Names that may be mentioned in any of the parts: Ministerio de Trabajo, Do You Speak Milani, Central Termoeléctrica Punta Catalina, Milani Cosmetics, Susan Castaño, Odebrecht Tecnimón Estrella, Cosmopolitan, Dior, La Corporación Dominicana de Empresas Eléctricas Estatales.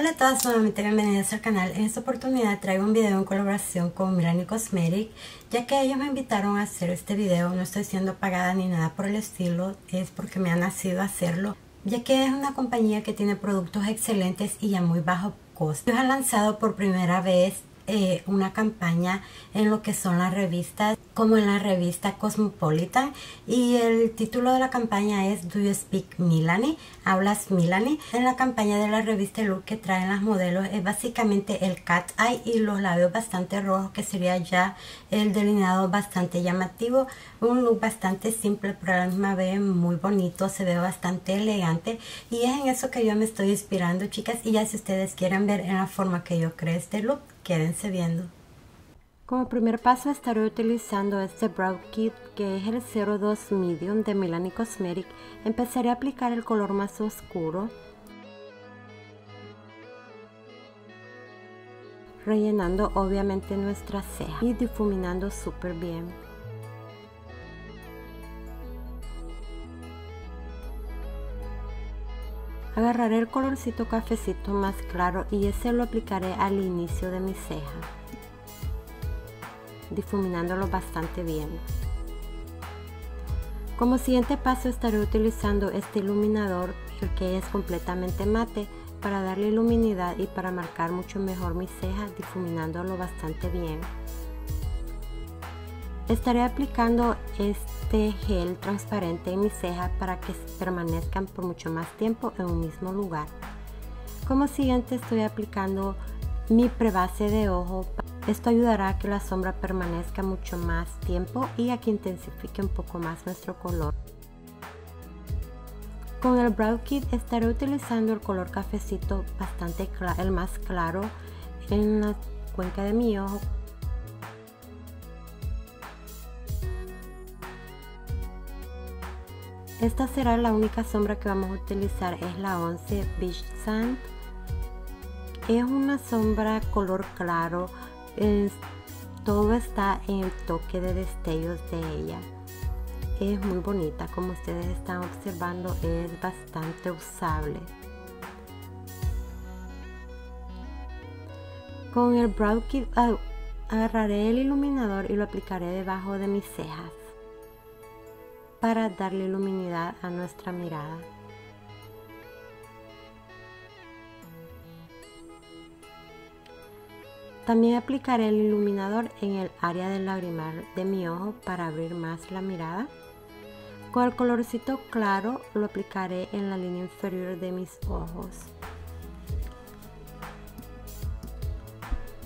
Hola a todas, nuevamente bienvenidas al canal. En esta oportunidad traigo un video en colaboración con Milani Cosmetics, ya que ellos me invitaron a hacer este video. No estoy siendo pagada ni nada por el estilo, es porque me ha nacido hacerlo, ya que es una compañía que tiene productos excelentes y a muy bajo costo. Ellos han lanzado por primera vez una campaña en lo que son las revistas, como en la revista Cosmopolitan, y el título de la campaña es Do You Speak Milani? ¿Hablas Milani? En la campaña de la revista, el look que traen las modelos es básicamente el cat eye y los labios bastante rojos, que sería ya el delineado bastante llamativo. Un look bastante simple, pero a la misma vez muy bonito, se ve bastante elegante, y es en eso que yo me estoy inspirando, chicas. Y ya si ustedes quieren ver en la forma que yo creé este look, quédense viendo. Como primer paso estaré utilizando este Brow Kit, que es el 02 Medium de Milani Cosmetics. Empezaré a aplicar el color más oscuro, rellenando obviamente nuestra ceja y difuminando súper bien. Agarraré el colorcito cafecito más claro y ese lo aplicaré al inicio de mi ceja, difuminándolo bastante bien. Como siguiente paso estaré utilizando este iluminador, el que es completamente mate, para darle luminidad y para marcar mucho mejor mi ceja, difuminándolo bastante bien. Estaré aplicando este gel transparente en mis cejas para que permanezcan por mucho más tiempo en un mismo lugar. Como siguiente estoy aplicando mi prebase de ojo. Esto ayudará a que la sombra permanezca mucho más tiempo y a que intensifique un poco más nuestro color. Con el Brow Kit estaré utilizando el color cafecito bastante claro, el más claro, en la cuenca de mi ojo. Esta será la única sombra que vamos a utilizar, es la 11 Beach Sand. Es una sombra color claro, todo está en el toque de destellos de ella. Es muy bonita, como ustedes están observando, es bastante usable. Con el Brow Kit agarraré el iluminador y lo aplicaré debajo de mis cejas, para darle luminidad a nuestra mirada. También aplicaré el iluminador en el área del lagrimal de mi ojo para abrir más la mirada. Con el colorcito claro lo aplicaré en la línea inferior de mis ojos.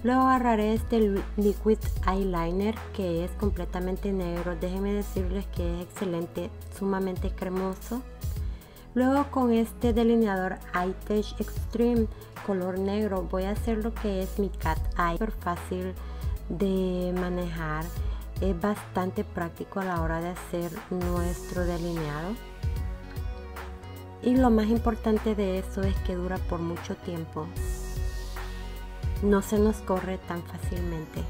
Luego agarraré este Liquid Eyeliner, que es completamente negro. Déjenme decirles que es excelente, sumamente cremoso. Luego con este delineador Eye Tech Extreme color negro voy a hacer lo que es mi cat eye. Súper fácil de manejar, es bastante práctico a la hora de hacer nuestro delineado. Y lo más importante de eso es que dura por mucho tiempo, no se nos corre tan fácilmente.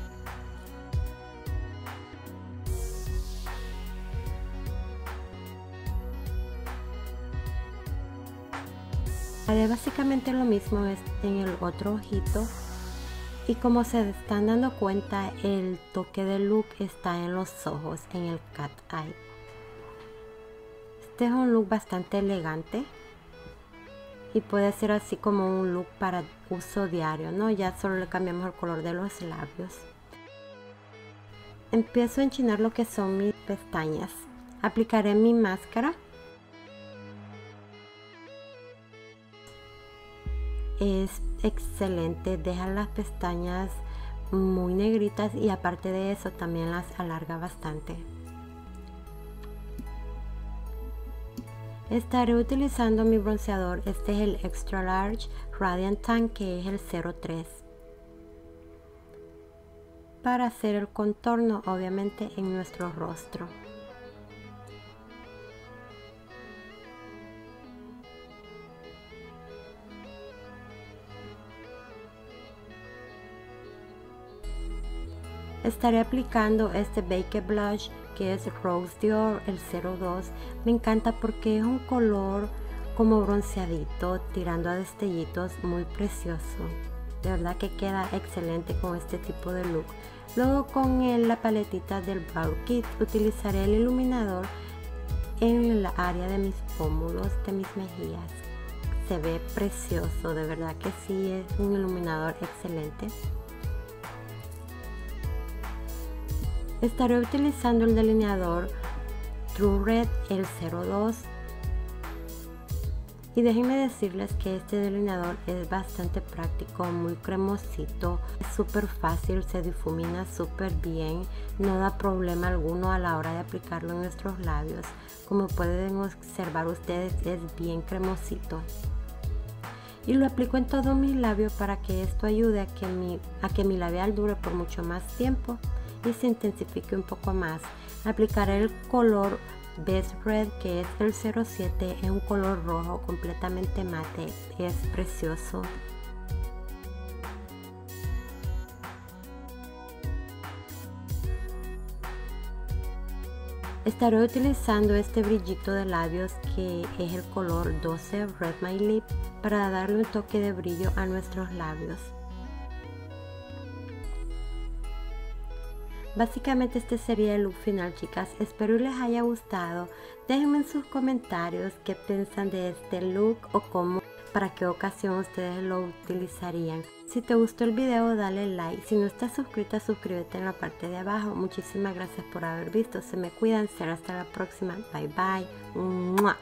Haré básicamente lo mismo en el otro ojito, y como se están dando cuenta, el toque de look está en los ojos, en el cat eye. Este es un look bastante elegante y puede ser así como un look para uso diario, ¿no? Ya solo le cambiamos el color de los labios. Empiezo a enchinar lo que son mis pestañas. Aplicaré mi máscara. Es excelente, deja las pestañas muy negritas y aparte de eso también las alarga bastante. Estaré utilizando mi bronceador, este es el Extra Large Radiant Tan, que es el 03. Para hacer el contorno, obviamente, en nuestro rostro. Estaré aplicando este Baked Blush, que es Rose Dior, el 02. Me encanta porque es un color como bronceadito, tirando a destellitos, muy precioso. De verdad que queda excelente con este tipo de look. Luego con la paletita del Brow Kit utilizaré el iluminador en el área de mis pómulos, de mis mejillas. Se ve precioso, de verdad que sí, es un iluminador excelente. Estaré utilizando el delineador True Red, el 02. Y déjenme decirles que este delineador es bastante práctico, muy cremosito, es súper fácil, se difumina súper bien, no da problema alguno a la hora de aplicarlo en nuestros labios. Como pueden observar ustedes, es bien cremosito. Y lo aplico en todos mis labios para que esto ayude a que mi labial dure por mucho más tiempo y se intensifique un poco más. Aplicaré el color Best Red, que es el 07, es un color rojo completamente mate, es precioso. Estaré utilizando este brillito de labios que es el color 12 Red My Lip para darle un toque de brillo a nuestros labios. Básicamente este sería el look final, chicas. Espero les haya gustado. Déjenme en sus comentarios qué piensan de este look o para qué ocasión ustedes lo utilizarían. Si te gustó el video, dale like. Si no estás suscrita, suscríbete en la parte de abajo. Muchísimas gracias por haber visto. Se me cuidan. Será hasta la próxima. Bye bye. ¡Mua!